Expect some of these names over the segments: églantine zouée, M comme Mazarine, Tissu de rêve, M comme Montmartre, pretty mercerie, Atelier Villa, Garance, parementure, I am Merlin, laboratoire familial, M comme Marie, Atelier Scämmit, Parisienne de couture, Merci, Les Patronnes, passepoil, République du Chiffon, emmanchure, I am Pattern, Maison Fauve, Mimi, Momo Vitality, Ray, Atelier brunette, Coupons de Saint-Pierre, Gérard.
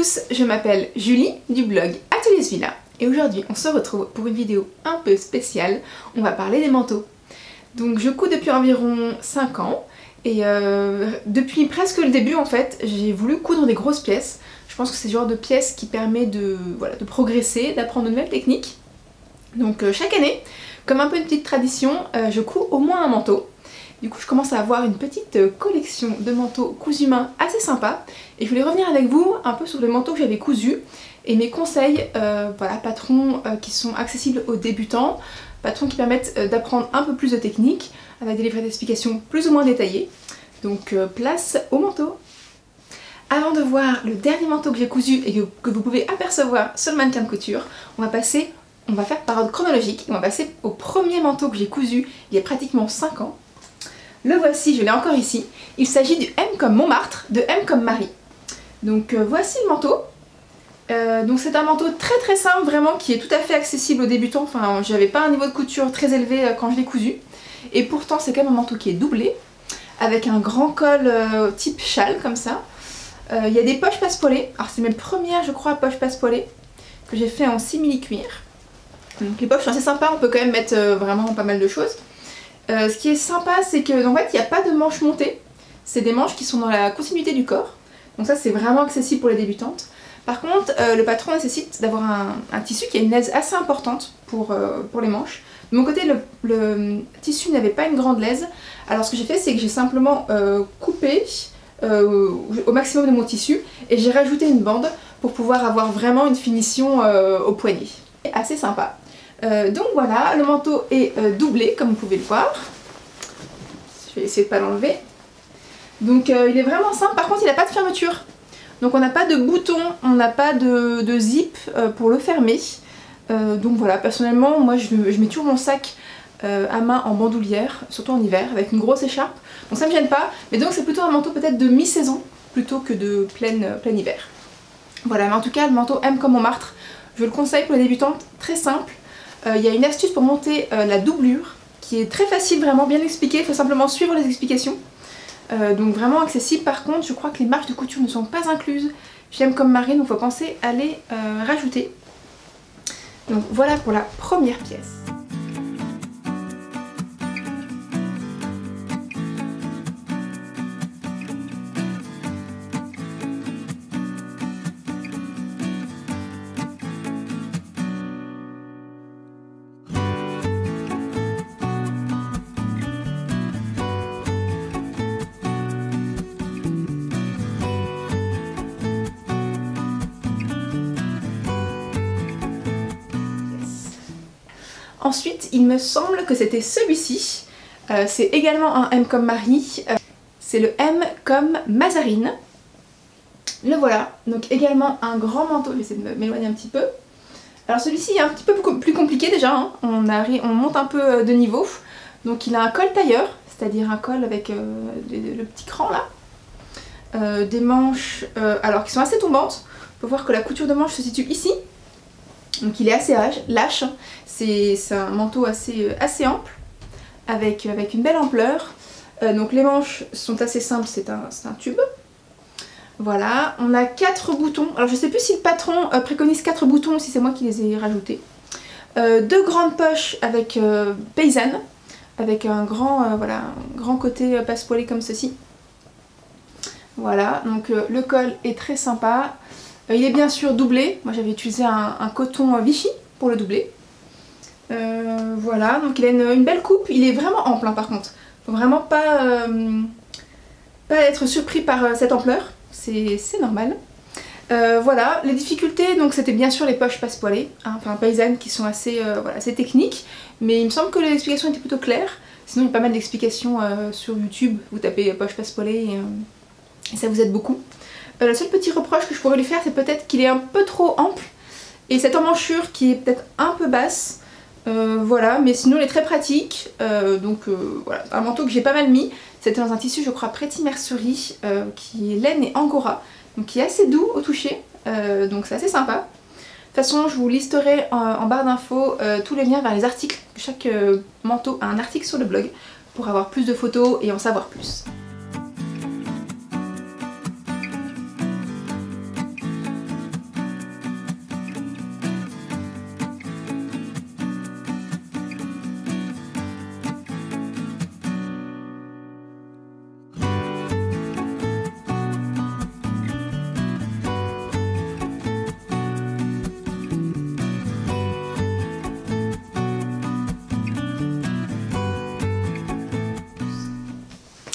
tous, je m'appelle Julie du blog Atelier Villa et aujourd'hui on se retrouve pour une vidéo un peu spéciale, on va parler des manteaux. Donc je couds depuis environ 5 ans et depuis presque le début en fait j'ai voulu coudre des grosses pièces. Je pense que c'est le genre de pièce qui permet de progresser, d'apprendre de nouvelles techniques. Donc chaque année, comme un peu une petite tradition, je couds au moins un manteau. Du coup je commence à avoir une petite collection de manteaux cousus main assez sympa et je voulais revenir avec vous un peu sur les manteaux que j'avais cousus et mes conseils voilà, patrons qui sont accessibles aux débutants, patrons qui permettent d'apprendre un peu plus de techniques avec des livrets d'explications plus ou moins détaillés. Donc place au manteau. Avant de voir le dernier manteau que j'ai cousu et que vous pouvez apercevoir sur le mannequin de couture, on va faire par ordre chronologique, on va passer au premier manteau que j'ai cousu il y a pratiquement 5 ans. Le voici, je l'ai encore ici. Il s'agit du M comme Montmartre, de M comme Marie. Donc voici le manteau. Donc c'est un manteau très très simple, vraiment, qui est tout à fait accessible aux débutants. Enfin, j'avais pas un niveau de couture très élevé quand je l'ai cousu. Et pourtant c'est quand même un manteau qui est doublé, avec un grand col type châle, comme ça. Il y a des poches passepoilées. Alors c'est mes premières, je crois, poches passepoilées, que j'ai fait en simili-cuir. Donc les poches sont assez sympas, on peut quand même mettre vraiment pas mal de choses. Ce qui est sympa, c'est que en fait il n'y a pas de manches montées, c'est des manches qui sont dans la continuité du corps, donc ça c'est vraiment accessible pour les débutantes. Par contre le patron nécessite d'avoir un tissu qui a une laise assez importante pour les manches. De mon côté le tissu n'avait pas une grande laise, alors ce que j'ai fait c'est que j'ai simplement coupé au maximum de mon tissu et j'ai rajouté une bande pour pouvoir avoir vraiment une finition au poignet. Assez sympa. Donc voilà, le manteau est doublé comme vous pouvez le voir. Je vais essayer de ne pas l'enlever. Donc il est vraiment simple, par contre il n'a pas de fermeture. Donc on n'a pas de bouton, on n'a pas de zip pour le fermer. Donc voilà, personnellement moi je mets toujours mon sac à main en bandoulière, surtout en hiver, avec une grosse écharpe. Donc ça ne me gêne pas, mais donc c'est plutôt un manteau peut-être de mi-saison plutôt que de plein hiver. Voilà, mais en tout cas le manteau M comme Montmartre, je le conseille pour les débutantes, très simple. Il y a une astuce pour monter la doublure qui est très facile, vraiment bien expliquée, il faut simplement suivre les explications. Donc vraiment accessible, par contre je crois que les marges de couture ne sont pas incluses chez M comme Marie, donc il faut penser à les rajouter. Donc voilà pour la première pièce. Ensuite, il me semble que c'était celui-ci, c'est également un M comme Marie, c'est le M comme Mazarine. Le voilà, donc également un grand manteau, je vais essayer de m'éloigner un petit peu. Alors celui-ci est un petit peu plus compliqué déjà, hein. On monte un peu de niveau, donc il a un col tailleur, c'est-à-dire un col avec le petit cran là, des manches alors qui sont assez tombantes, on peut voir que la couture de manche se situe ici. Donc il est assez lâche, c'est un manteau assez ample, avec une belle ampleur. Donc les manches sont assez simples, c'est un tube. Voilà, on a 4 boutons. Alors je sais plus si le patron préconise 4 boutons ou si c'est moi qui les ai rajoutés. 2 grandes poches avec paysanne, avec un grand côté passepoilé comme ceci. Voilà, donc le col est très sympa. Il est bien sûr doublé, moi j'avais utilisé un coton Vichy pour le doubler. Voilà, donc il a une belle coupe, il est vraiment ample hein, par contre. Faut vraiment pas être surpris par cette ampleur, c'est normal. Voilà, les difficultés, donc c'était bien sûr les poches passepoilées, hein, enfin paysannes qui sont assez techniques. Mais il me semble que les explications étaient plutôt claires, sinon il y a pas mal d'explications sur YouTube, vous tapez poches passepoilées et ça vous aide beaucoup. Le seul petit reproche que je pourrais lui faire, c'est peut-être qu'il est un peu trop ample et cette emmanchure qui est peut-être un peu basse, voilà, mais sinon il est très pratique, donc voilà, un manteau que j'ai pas mal mis, c'était dans un tissu je crois Pretty Mercerie, qui est laine et angora, donc qui est assez doux au toucher, donc c'est assez sympa. De toute façon je vous listerai en barre d'infos tous les liens vers les articles, chaque manteau a un article sur le blog pour avoir plus de photos et en savoir plus.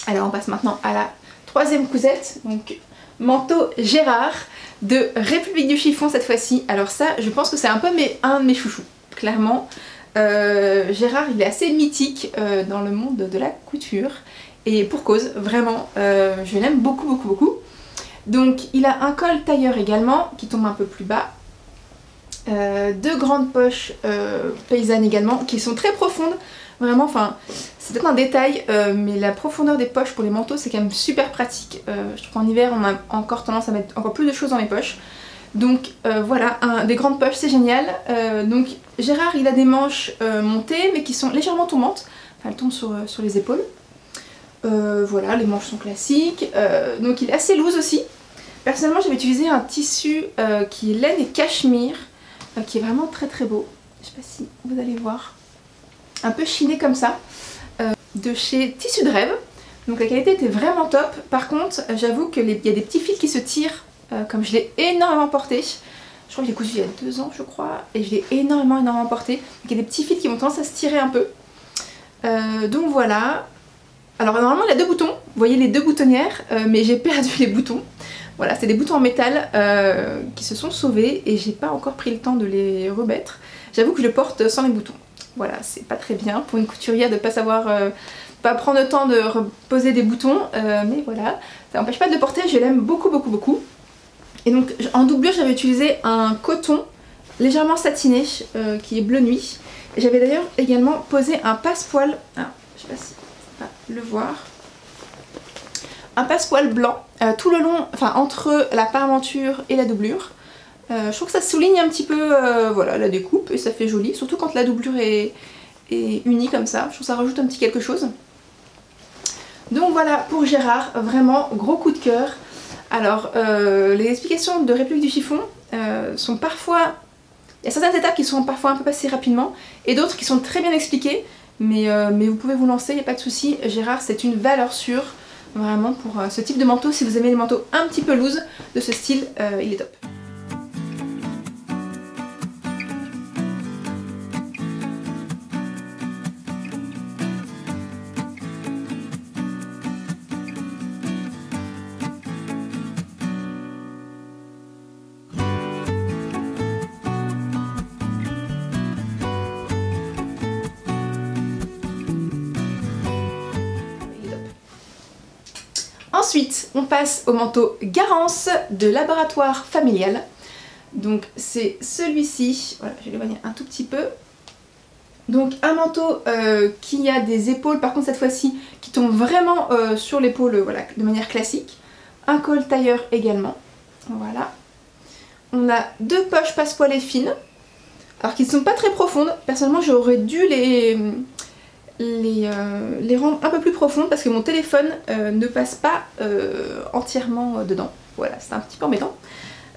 Alors on passe maintenant à la troisième cousette, donc manteau Gérard de République du Chiffon cette fois-ci. Alors ça, je pense que c'est un peu un de mes chouchous, clairement. Gérard, il est assez mythique dans le monde de la couture, et pour cause, vraiment, je l'aime beaucoup, beaucoup, beaucoup. Donc il a un col tailleur également, qui tombe un peu plus bas. Deux grandes poches paysannes également, qui sont très profondes. Vraiment, enfin, c'est peut-être un détail, mais la profondeur des poches pour les manteaux, c'est quand même super pratique. Je trouve qu'en hiver, on a encore tendance à mettre encore plus de choses dans les poches. Donc voilà, des grandes poches, c'est génial. Donc Gérard, il a des manches montées, mais qui sont légèrement tombantes. Enfin, elles tombent sur les épaules. Voilà, les manches sont classiques. Donc il est assez loose aussi. Personnellement, j'avais utilisé un tissu qui est laine et cachemire, qui est vraiment très très beau. Je sais pas si vous allez voir. Un peu chiné comme ça, de chez Tissu de rêve. Donc la qualité était vraiment top. Par contre, j'avoue qu'il y a des petits fils qui se tirent, comme je l'ai énormément porté. Je crois que j'ai cousu il y a 2 ans, je crois, et je l'ai énormément porté. Donc il y a des petits fils qui ont tendance à se tirer un peu. Donc voilà. Alors normalement il y a 2 boutons, vous voyez les 2 boutonnières, mais j'ai perdu les boutons. Voilà, c'est des boutons en métal qui se sont sauvés et j'ai pas encore pris le temps de les remettre. J'avoue que je le porte sans les boutons. Voilà, c'est pas très bien pour une couturière de pas savoir, pas prendre le temps de reposer des boutons, mais voilà, ça n'empêche pas de le porter, je l'aime beaucoup beaucoup beaucoup. Et donc en doublure j'avais utilisé un coton légèrement satiné qui est bleu nuit. J'avais d'ailleurs également posé un passe-poil, je sais pas si on va le voir, un passe-poil blanc tout le long, enfin entre la parementure et la doublure. Je trouve que ça souligne un petit peu voilà, la découpe et ça fait joli, surtout quand la doublure est unie comme ça, je trouve que ça rajoute un petit quelque chose. Donc voilà pour Gérard, vraiment gros coup de cœur. Alors les explications de République du Chiffon sont parfois... Il y a certaines étapes qui sont parfois un peu passées rapidement et d'autres qui sont très bien expliquées, mais vous pouvez vous lancer, il n'y a pas de souci. Gérard, c'est une valeur sûre vraiment pour ce type de manteau. Si vous aimez les manteaux un petit peu loose de ce style, il est top. Ensuite, on passe au manteau Garance de laboratoire familial. Donc c'est celui-ci, voilà, je vais l'éloigner un tout petit peu. Donc un manteau qui a des épaules, par contre cette fois-ci, qui tombe vraiment sur l'épaule, voilà, de manière classique. Un col tailleur également, voilà. On a 2 poches passepoilées fines, alors qui ne sont pas très profondes. Personnellement, j'aurais dû les rendre un peu plus profondes parce que mon téléphone ne passe pas entièrement dedans. Voilà, c'est un petit peu embêtant,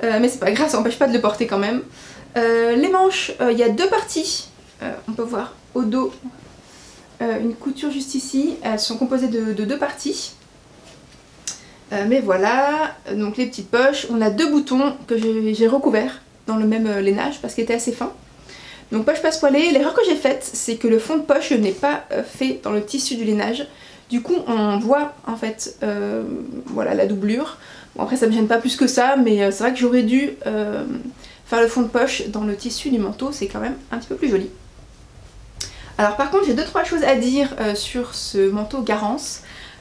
mais c'est pas grave, ça n'empêche pas de le porter quand même. Les manches, il y a 2 parties, on peut voir au dos une couture juste ici, elles sont composées de 2 parties. Mais voilà, donc les petites poches, on a 2 boutons que j'ai recouverts dans le même lainage parce qu'il était assez fin. Donc poche passepoilée, l'erreur que j'ai faite, c'est que le fond de poche n'est pas fait dans le tissu du lainage. Du coup on voit en fait voilà, la doublure. Bon, après ça me gêne pas plus que ça, mais c'est vrai que j'aurais dû faire le fond de poche dans le tissu du manteau, c'est quand même un petit peu plus joli. Alors par contre j'ai 2-3 choses à dire sur ce manteau Garance.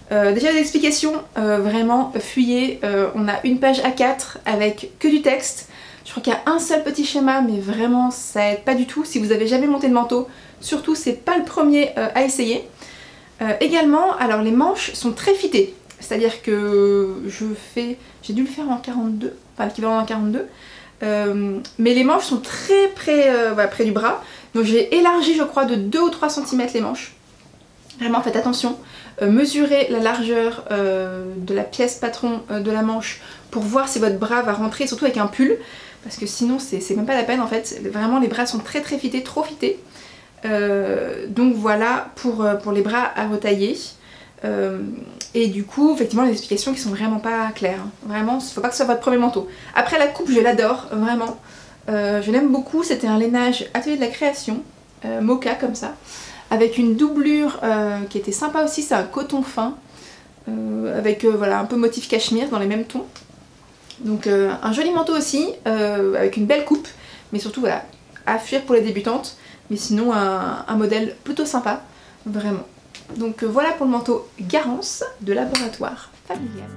Déjà les explications, vraiment fuyez, on a une page A4 avec que du texte. Je crois qu'il y a un seul petit schéma, mais vraiment ça aide pas du tout. Si vous avez jamais monté de manteau, surtout c'est pas le premier à essayer. Également, alors les manches sont très fitées, c'est-à-dire que j'ai dû le faire en 42, enfin l'équivalent en 42. Mais les manches sont très près du bras, donc j'ai élargi je crois de 2 ou 3 cm les manches. Vraiment faites attention, mesurez la largeur de la pièce patron de la manche pour voir si votre bras va rentrer, surtout avec un pull, parce que sinon c'est même pas la peine en fait, vraiment les bras sont très très fités, trop fités. Donc voilà pour les bras à retailler. Et du coup effectivement les explications qui sont vraiment pas claires, hein. Vraiment faut pas que ce soit votre premier manteau. Après la coupe je l'adore, vraiment, je l'aime beaucoup, c'était un lainage Atelier de la création, mocha comme ça. Avec une doublure qui était sympa aussi, c'est un coton fin. avec voilà, un peu motif cachemire dans les mêmes tons. Donc un joli manteau aussi, avec une belle coupe, mais surtout voilà, à fuir pour les débutantes, mais sinon un modèle plutôt sympa, vraiment. Donc voilà pour le manteau Garance de laboratoire familial.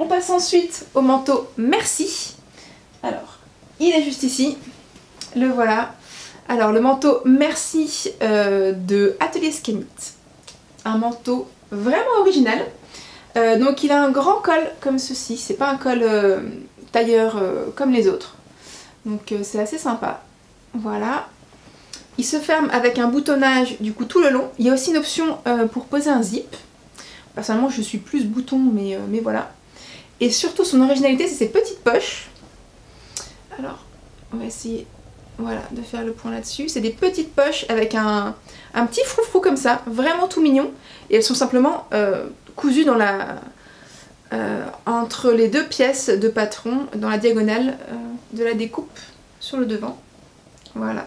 On passe ensuite au manteau Merci. Alors, il est juste ici. Le voilà. Alors, le manteau Merci de Atelier Scämmit. Un manteau vraiment original. Donc, il a un grand col comme ceci. C'est pas un col tailleur comme les autres. Donc, c'est assez sympa. Voilà. Il se ferme avec un boutonnage du coup tout le long. Il y a aussi une option pour poser un zip. Personnellement, je suis plus bouton, mais voilà. Et surtout son originalité c'est ses petites poches. Alors on va essayer voilà, de faire le point là-dessus. C'est des petites poches avec un petit froufrou comme ça, vraiment tout mignon. Et elles sont simplement cousues dans la, entre les deux pièces de patron, dans la diagonale de la découpe sur le devant. Voilà.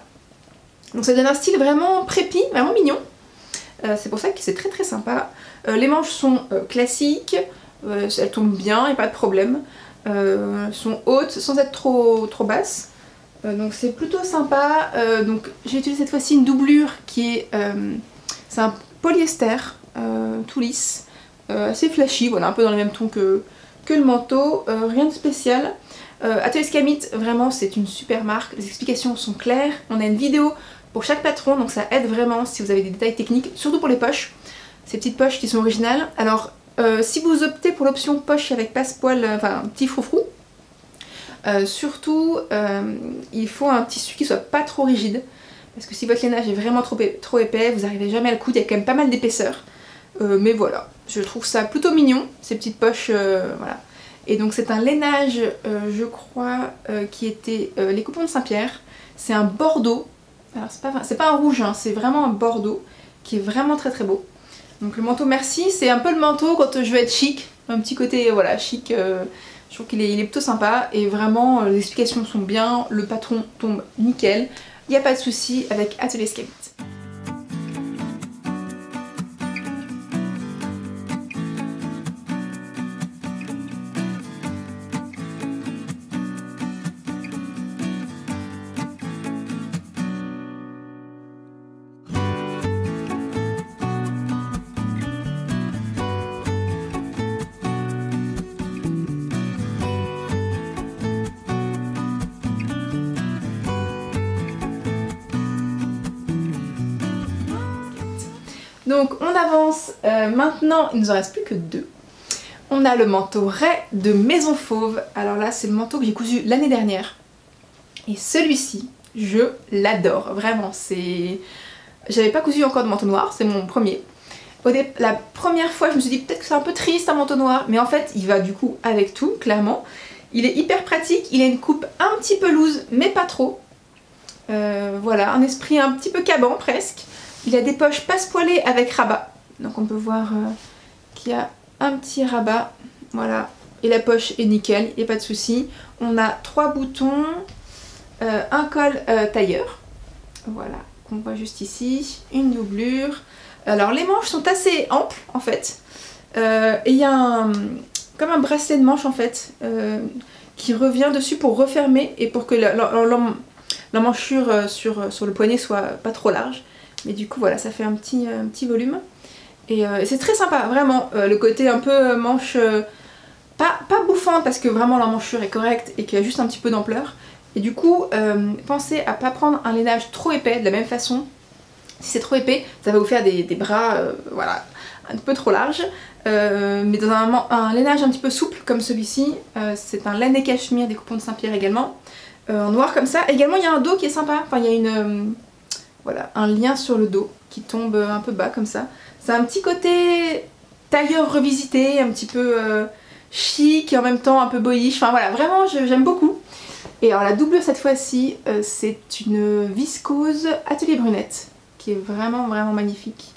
Donc ça donne un style vraiment prépi, vraiment mignon. C'est pour ça que c'est très très sympa. Les manches sont classiques. Elles tombent bien, il n'y a pas de problème. Elles sont hautes sans être trop basses. Donc c'est plutôt sympa. Donc j'ai utilisé cette fois-ci une doublure qui est... c'est un polyester tout lisse, assez flashy, voilà, un peu dans le même ton que le manteau. Rien de spécial. Atelier Scämmit, vraiment c'est une super marque. Les explications sont claires. On a une vidéo pour chaque patron, donc ça aide vraiment si vous avez des détails techniques, surtout pour les poches. Ces petites poches qui sont originales. Alors si vous optez pour l'option poche avec passepoil, enfin petit froufrou, surtout il faut un tissu qui soit pas trop rigide, parce que si votre lainage est vraiment trop épais, vous n'arrivez jamais à le coudre, il y a quand même pas mal d'épaisseur. Mais voilà, je trouve ça plutôt mignon, ces petites poches, voilà. Et donc c'est un lainage, je crois, qui était les Coupons de Saint-Pierre, c'est un bordeaux, alors c'est pas un rouge, hein, c'est vraiment un bordeaux, qui est vraiment très très beau. Donc le manteau Merci, c'est un peu le manteau quand je veux être chic, un petit côté voilà chic, je trouve qu'il est plutôt sympa et vraiment les explications sont bien, le patron tombe nickel, il n'y a pas de souci avec Atelier Scämmit. Donc on avance, maintenant il nous en reste plus que deux. On a le manteau Ray de Maison Fauve. Alors là c'est le manteau que j'ai cousu l'année dernière. Et celui-ci, je l'adore, vraiment. C'est... J'avais pas cousu encore de manteau noir, c'est mon premier. La première fois je me suis dit peut-être que c'est un peu triste un manteau noir. Mais en fait il va du coup avec tout, clairement. Il est hyper pratique, il a une coupe un petit peu loose, mais pas trop. Voilà, un esprit un petit peu caban presque. Il a des poches passepoilées avec rabat, donc on peut voir qu'il y a un petit rabat, voilà, et la poche est nickel, il n'y a pas de souci. On a trois boutons, un col tailleur, voilà, qu'on voit juste ici, une doublure. Alors les manches sont assez amples en fait, et il y a comme un bracelet de manche en fait, qui revient dessus pour refermer et pour que l'emmanchure sur le poignet soit pas trop large. Mais du coup voilà, ça fait un petit volume et c'est très sympa vraiment, le côté un peu manche pas bouffante parce que vraiment l'emmanchure est correcte et qu'il y a juste un petit peu d'ampleur. Et du coup pensez à pas prendre un lainage trop épais de la même façon. Si c'est trop épais ça va vous faire des bras voilà, un peu trop larges, mais dans un lainage un petit peu souple comme celui-ci, c'est un lainé cachemire des Coupons de Saint-Pierre également, en noir comme ça. Et également il y a un dos qui est sympa, enfin il y a une... Voilà, un lien sur le dos qui tombe un peu bas comme ça. C'est un petit côté tailleur revisité, un petit peu chic et en même temps un peu boyish. Enfin voilà, vraiment j'aime beaucoup. Et alors la doublure cette fois-ci, c'est une viscose Atelier brunette qui est vraiment vraiment magnifique.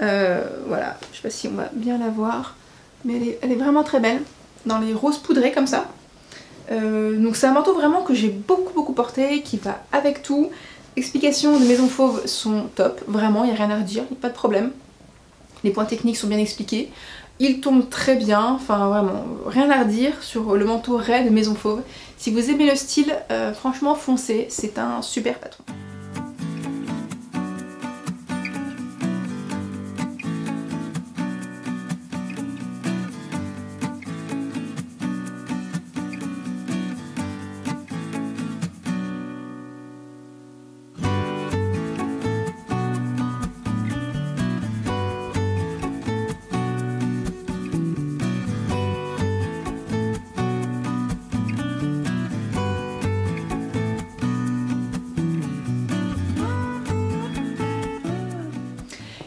Voilà, je sais pas si on va bien la voir, mais elle est vraiment très belle, dans les roses poudrées comme ça. Donc c'est un manteau vraiment que j'ai beaucoup porté, qui va avec tout. Explications de Maison Fauve sont top, vraiment, il n'y a rien à redire, il n'y a pas de problème. Les points techniques sont bien expliqués, il tombe très bien, enfin vraiment, rien à redire sur le manteau Ray de Maison Fauve. Si vous aimez le style, franchement foncez, c'est un super patron.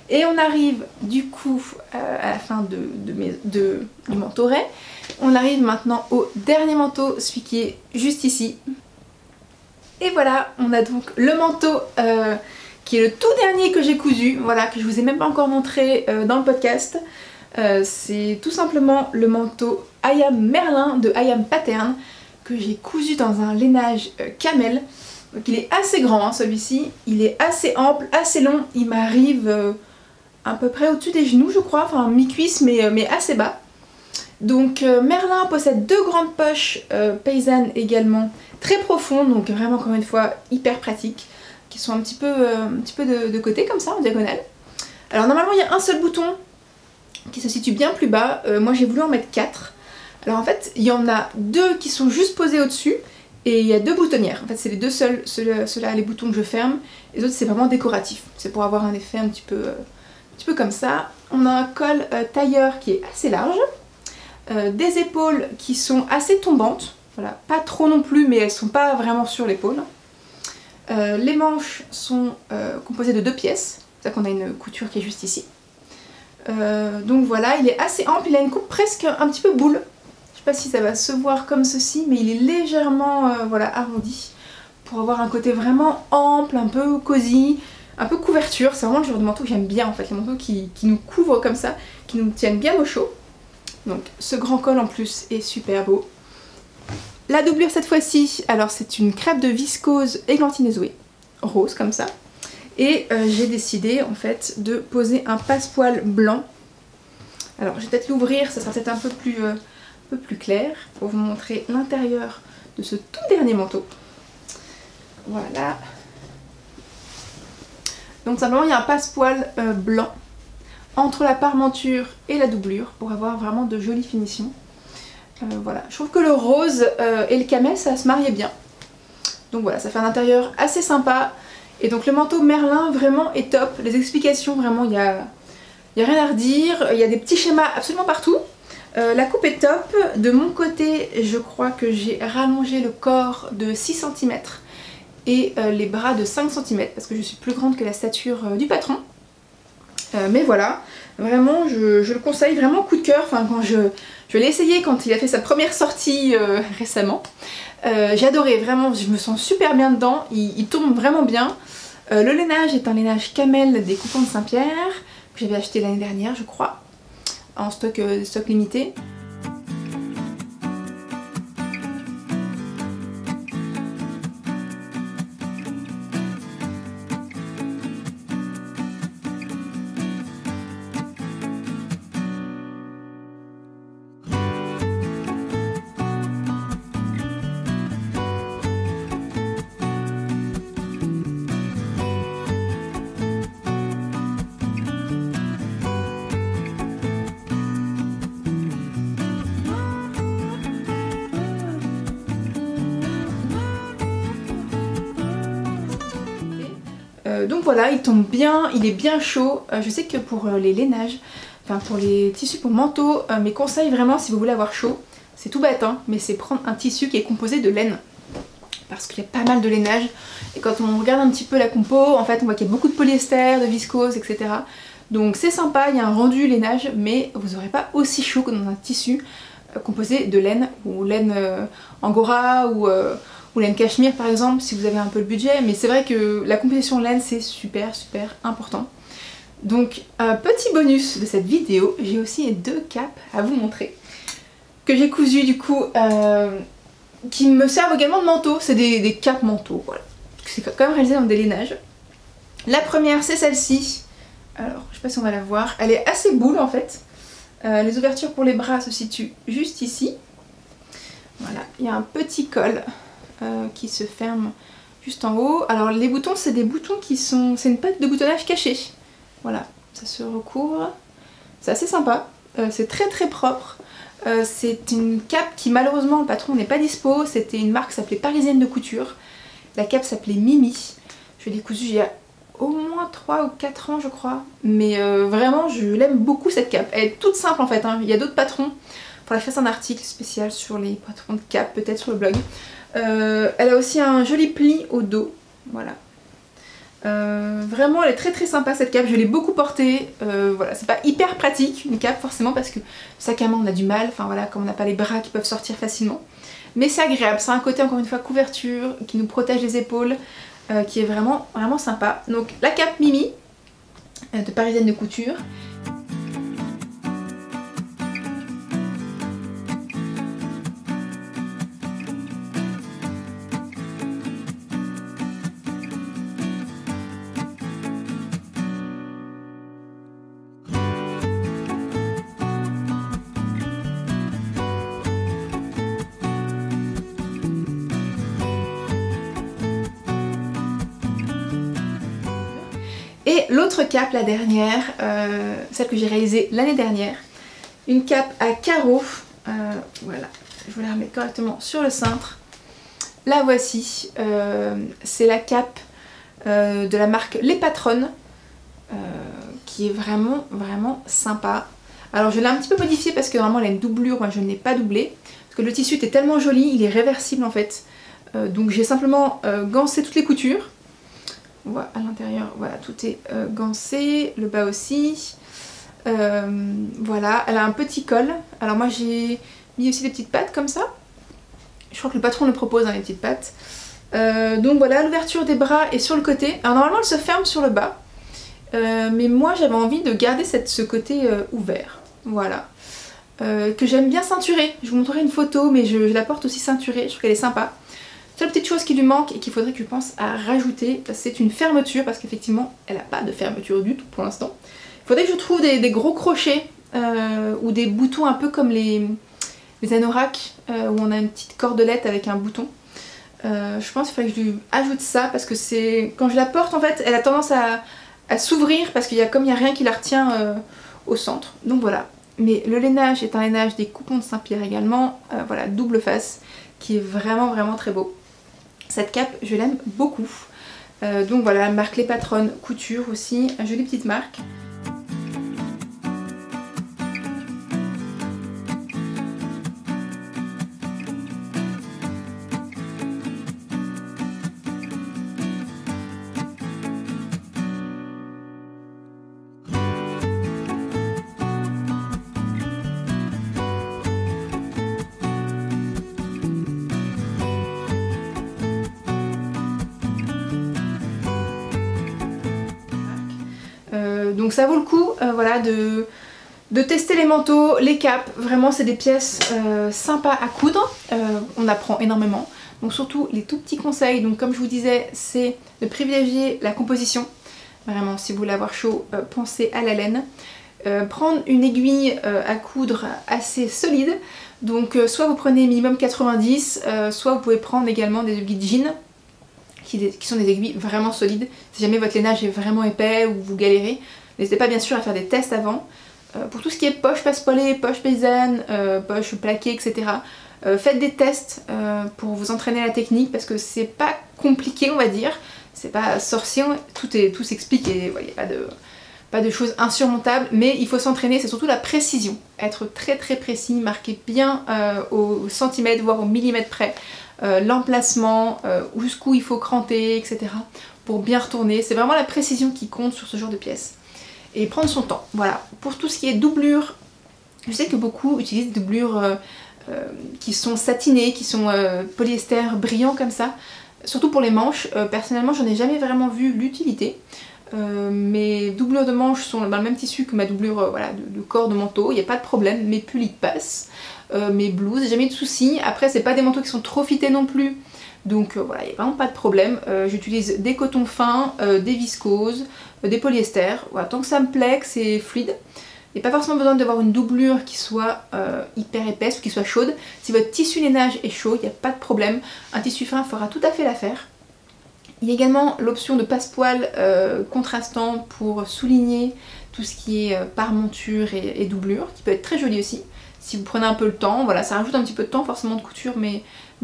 Et on arrive du coup à la fin du manteau Ray. On arrive maintenant au dernier manteau, celui qui est juste ici. Et voilà, on a donc le manteau qui est le tout dernier que j'ai cousu, voilà, que je vous ai même pas encore montré dans le podcast. C'est tout simplement le manteau I am Merlin de I am Pattern que j'ai cousu dans un lainage camel. Donc il est assez grand hein, celui-ci, il est assez ample, assez long, il m'arrive... à peu près au-dessus des genoux je crois, enfin mi-cuisse mais assez bas. Donc Merlin possède deux grandes poches paysannes également, très profondes, donc vraiment encore une fois hyper pratiques, qui sont un petit peu de côté comme ça, en diagonale. Alors normalement il y a un seul bouton qui se situe bien plus bas, moi j'ai voulu en mettre 4. Alors en fait il y en a deux qui sont juste posés au-dessus, et il y a deux boutonnières, en fait c'est les deux seuls, ceux-là les boutons que je ferme, les autres c'est vraiment décoratif, c'est pour avoir un effet un petit peu comme ça. On a un col tailleur qui est assez large, des épaules qui sont assez tombantes, voilà, pas trop non plus mais elles sont pas vraiment sur l'épaule. Les manches sont composées de deux pièces, c'est-à-dire qu'on a une couture qui est juste ici. Donc voilà, il est assez ample, il a une coupe presque un petit peu boule, je sais pas si ça va se voir comme ceci, mais il est légèrement voilà, arrondi pour avoir un côté vraiment ample, un peu cosy, un peu couverture. C'est vraiment le genre de manteau que j'aime bien en fait, les manteaux qui nous couvrent comme ça, qui nous tiennent bien au chaud. Donc ce grand col en plus est super beau. La doublure cette fois-ci, alors c'est une crêpe de viscose églantine zouée, rose comme ça. Et j'ai décidé en fait de poser un passe-poil blanc. Alors je vais peut-être l'ouvrir, ça sera peut-être un peu plus clair pour vous montrer l'intérieur de ce tout dernier manteau. Voilà. Donc simplement il y a un passe-poil blanc entre la parmenture et la doublure pour avoir vraiment de jolies finitions. Voilà, je trouve que le rose et le camel ça se mariait bien. Donc voilà, ça fait un intérieur assez sympa. Et donc le manteau Merlin vraiment est top. Les explications vraiment, il n'y a rien à redire. Il y a des petits schémas absolument partout. La coupe est top. De mon côté je crois que j'ai rallongé le corps de 6 cm. Et les bras de 5 cm parce que je suis plus grande que la stature du patron. Mais voilà, vraiment je le conseille, vraiment coup de cœur. Enfin, quand je l'ai essayé quand il a fait sa première sortie récemment, j'ai adoré, vraiment je me sens super bien dedans, il tombe vraiment bien. Le lainage est un lainage camel des Coupons de Saint-Pierre que j'avais acheté l'année dernière je crois, en stock limité. Donc voilà, il tombe bien, il est bien chaud. Je sais que pour les lainages, enfin pour les tissus pour manteaux, mes conseils vraiment si vous voulez avoir chaud, c'est tout bête hein, mais c'est prendre un tissu qui est composé de laine. Parce qu'il y a pas mal de lainage et quand on regarde un petit peu la compo, en fait on voit qu'il y a beaucoup de polyester, de viscose, etc. Donc c'est sympa, il y a un rendu lainage mais vous n'aurez pas aussi chaud que dans un tissu composé de laine ou laine angora ou ou laine cachemire par exemple si vous avez un peu le budget, mais c'est vrai que la composition laine c'est super important. Donc un petit bonus de cette vidéo, j'ai aussi deux capes à vous montrer que j'ai cousues du coup qui me servent également de manteau, c'est des capes manteaux, voilà. C'est quand même réalisé dans des lainages. La première c'est celle-ci, alors je sais pas si on va la voir, elle est assez boule en fait. Les ouvertures pour les bras se situent juste ici. Voilà, il y a un petit col qui se ferme juste en haut. Alors les boutons, c'est des boutons qui sont... c'est une patte de boutonnage cachée. Voilà, ça se recouvre. C'est assez sympa, c'est très propre. C'est une cape qui malheureusement le patron n'est pas dispo. C'était une marque qui s'appelait Parisienne de couture. La cape s'appelait Mimi. Je l'ai cousue il y a au moins 3 ou 4 ans je crois. Mais vraiment je l'aime beaucoup cette cape. Elle est toute simple en fait, hein. Il y a d'autres patrons. Faudrait que je fasse un article spécial sur les patrons de cape, peut-être sur le blog. Elle a aussi un joli pli au dos. Voilà. Vraiment elle est très sympa cette cape. Je l'ai beaucoup portée. Voilà, c'est pas hyper pratique une cape forcément parce que le sac à main on a du mal. Enfin voilà, comme on n'a pas les bras qui peuvent sortir facilement. Mais c'est agréable, c'est un côté encore une fois couverture qui nous protège les épaules. Qui est vraiment sympa. Donc la cape Mimi de Parisienne de couture. Et l'autre cape, la dernière, celle que j'ai réalisée l'année dernière, une cape à carreaux, voilà, je vous la remets correctement sur le cintre, la voici, c'est la cape de la marque Les Patronnes, qui est vraiment sympa. Alors je l'ai un petit peu modifiée parce que normalement elle a une doublure, moi je ne l'ai pas doublée, parce que le tissu était tellement joli, il est réversible en fait, donc j'ai simplement gancé toutes les coutures. On voit à l'intérieur, voilà, tout est gancé, le bas aussi. Voilà, elle a un petit col. Alors moi j'ai mis aussi des petites pattes comme ça. Je crois que le patron le propose, hein, les petites pattes. Donc voilà, l'ouverture des bras est sur le côté. Alors normalement elle se ferme sur le bas. Mais moi j'avais envie de garder ce côté ouvert. Voilà. Que j'aime bien ceinturer. Je vous montrerai une photo, mais je la porte aussi ceinturée. Je trouve qu'elle est sympa. Seule petite chose qui lui manque et qu'il faudrait que je pense à rajouter, c'est une fermeture parce qu'effectivement elle n'a pas de fermeture du tout pour l'instant. Il faudrait que je trouve des gros crochets ou des boutons un peu comme les anoraks où on a une petite cordelette avec un bouton. Je pense qu'il faudrait que je lui ajoute ça parce que c'est quand je la porte en fait elle a tendance à s'ouvrir parce qu'il y a comme il n'y a rien qui la retient au centre. Donc voilà. Mais le lainage est un lainage des Coupons de Saint-Pierre également. Voilà, double face qui est vraiment très beau. Cette cape, je l'aime beaucoup. Donc voilà, marque Les Patronnes, couture aussi, une jolie petite marque. Donc ça vaut le coup voilà, de tester les manteaux, les capes, vraiment c'est des pièces sympas à coudre, on apprend énormément. Donc surtout les tout petits conseils, donc comme je vous disais c'est de privilégier la composition, vraiment si vous voulez avoir chaud, pensez à la laine. Prendre une aiguille à coudre assez solide, donc soit vous prenez minimum 90, soit vous pouvez prendre également des aiguilles de jean. Qui sont des aiguilles vraiment solides. Si jamais votre lainage est vraiment épais ou vous galérez, n'hésitez pas bien sûr à faire des tests avant. Pour tout ce qui est poche passepoilée, poche paysanne, poche plaquée, etc. Faites des tests pour vous entraîner à la technique parce que c'est pas compliqué on va dire. C'est pas sorcier, tout s'explique et ouais, pas de choses insurmontables. Mais il faut s'entraîner, c'est surtout la précision. Être très précis, marquer bien au centimètre voire au millimètre près. L'emplacement, jusqu'où il faut cranter, etc. pour bien retourner. C'est vraiment la précision qui compte sur ce genre de pièces. Et prendre son temps, voilà. Pour tout ce qui est doublure, je sais que beaucoup utilisent doublure qui sont satinés, qui sont polyester brillants comme ça. Surtout pour les manches, personnellement j'en ai jamais vraiment vu l'utilité. Mes doublures de manches sont dans le même tissu que ma doublure voilà, de corps de manteau, il n'y a pas de problème, mes pulls ils passent, mes blouses, jamais de soucis. Après c'est pas des manteaux qui sont trop fités non plus, donc voilà, il n'y a vraiment pas de problème. J'utilise des cotons fins, des viscoses, des polyesters, voilà, tant que ça me plaît, que c'est fluide. Il n'y a pas forcément besoin d'avoir une doublure qui soit hyper épaisse ou qui soit chaude. Si votre tissu lainage est chaud, il n'y a pas de problème, un tissu fin fera tout à fait l'affaire. Il y a également l'option de passepoil contrastant pour souligner tout ce qui est parmenture et doublure, qui peut être très joli aussi. Si vous prenez un peu le temps, voilà, ça rajoute un petit peu de temps forcément de couture, mais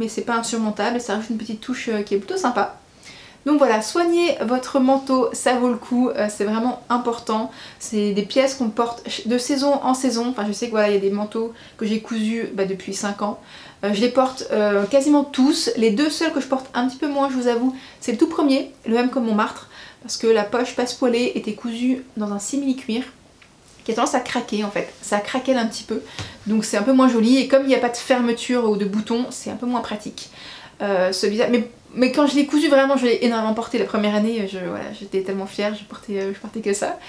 c'est pas insurmontable, ça rajoute une petite touche qui est plutôt sympa. Donc voilà, soignez votre manteau, ça vaut le coup, c'est vraiment important. C'est des pièces qu'on porte de saison en saison. Enfin, je sais que voilà, il y a des manteaux que j'ai cousus depuis 5 ans. Je les porte quasiment tous. Les deux seuls que je porte un petit peu moins, je vous avoue, c'est le tout premier, le M comme Montmartre, parce que la poche passepoilée était cousue dans un simili-cuir qui a tendance à craquer en fait. Ça craquelle un petit peu, donc c'est un peu moins joli. Et comme il n'y a pas de fermeture ou de bouton, c'est un peu moins pratique. Mais quand je l'ai cousu vraiment, je l'ai énormément porté la première année, j'étais tellement fière, je portais que ça.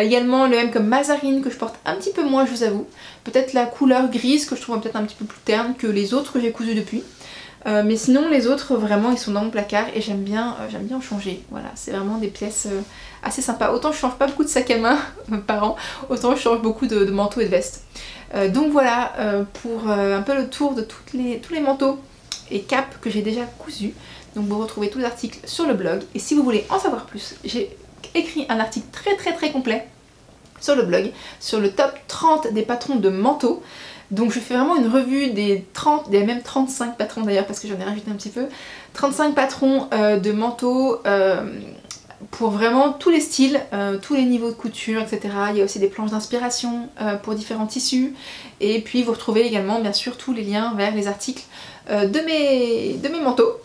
Également le M comme Mazarine que je porte un petit peu moins, je vous avoue. Peut-être la couleur grise que je trouve peut-être un petit peu plus terne que les autres que j'ai cousus depuis. Mais sinon les autres vraiment ils sont dans mon placard et j'aime bien en changer. Voilà, c'est vraiment des pièces assez sympas. Autant je change pas beaucoup de sac à main par an, autant je change beaucoup de manteaux et de vestes. Donc voilà pour un peu le tour de tous les manteaux et capes que j'ai déjà cousu. Donc vous retrouvez tous les articles sur le blog, et si vous voulez en savoir plus, j'ai écrit un article très complet sur le blog sur le top 30 des patrons de manteaux. Donc je fais vraiment une revue des 30, même 35 patrons d'ailleurs parce que j'en ai rajouté un petit peu, 35 patrons de manteaux pour vraiment tous les styles, tous les niveaux de couture, etc. Il y a aussi des planches d'inspiration pour différents tissus, et puis vous retrouvez également bien sûr tous les liens vers les articles de mes manteaux.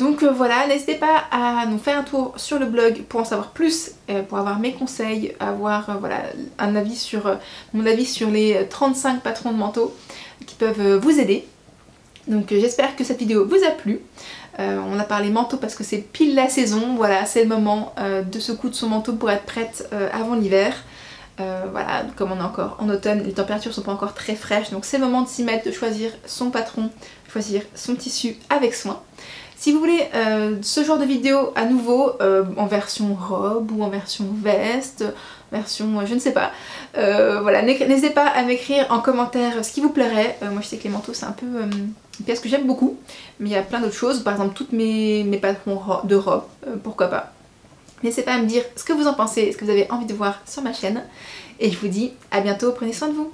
Donc voilà, n'hésitez pas à nous faire un tour sur le blog pour en savoir plus, pour avoir mes conseils, avoir voilà, un avis sur, mon avis sur les 35 patrons de manteaux qui peuvent vous aider. Donc j'espère que cette vidéo vous a plu. On a parlé manteau parce que c'est pile la saison, voilà, c'est le moment de se coudre son manteau pour être prête avant l'hiver. Voilà, comme on est encore en automne, les températures sont pas encore très fraîches, donc c'est le moment de s'y mettre, de choisir son patron, choisir son tissu avec soin. Si vous voulez ce genre de vidéo à nouveau en version robe ou en version veste, version je ne sais pas, voilà, n'hésitez pas à m'écrire en commentaire ce qui vous plairait. Moi je sais que les manteaux c'est un peu une pièce que j'aime beaucoup, mais il y a plein d'autres choses, par exemple toutes mes patrons de robe, pourquoi pas. N'hésitez pas à me dire ce que vous en pensez, ce que vous avez envie de voir sur ma chaîne, et je vous dis à bientôt, prenez soin de vous.